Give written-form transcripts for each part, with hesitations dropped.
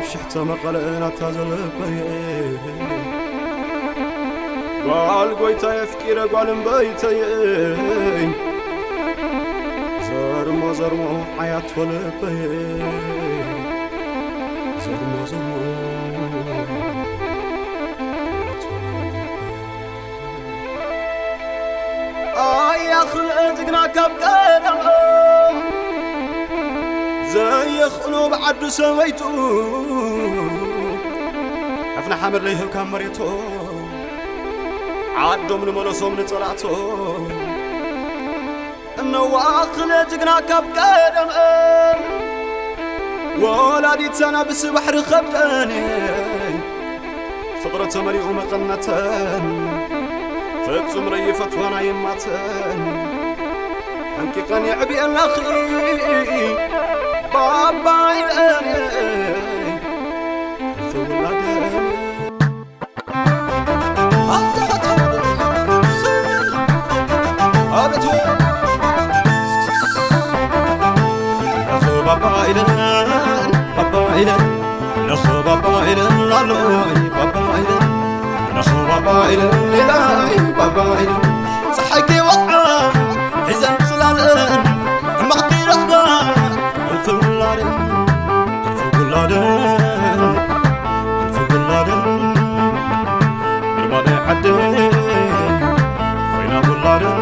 بشي حتى ما قلقنا تازل بيه قال قويتا يفكير قوالن بيتا ييه زرمو حياة فلق بيه زرمو خلقتنا كبتنا زي خلو بعد سويتو عفنا حمر ليه وكان مريتو عدو من ملوسو من طلعتو انو خلقتنا كبتنا ولادي تنبس بحر خبتاني فقرة مريق مقنتان فاتم ريفت وانا يماتن انكي قني عبي الاخي بابا الان بابا الان بابا الان نخو بابا الان بابا إلن إلهي بابا إلن صحكي وطعا حزن صلالن مغطي رطبا ألفق اللادن ألفق اللادن ألفق اللادن بربادي عدن ويناب اللادن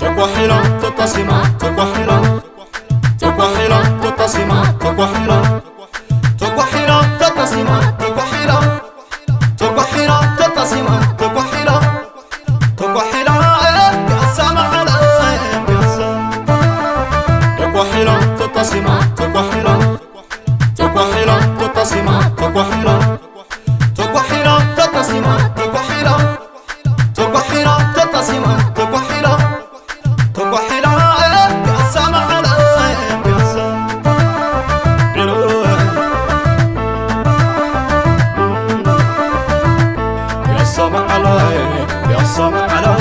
تقوى حيرة تقوى حيرة تقوى حيرة السماء على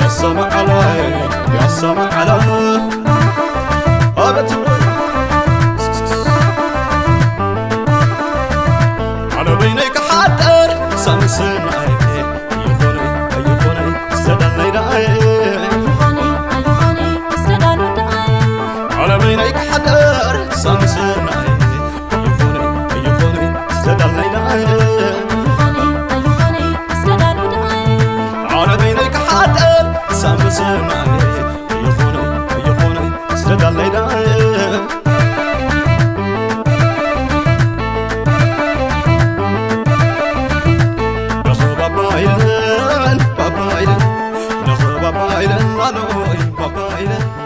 يا السماء على يا السماء على أبت على بينك حاتر سمسم Baba Elen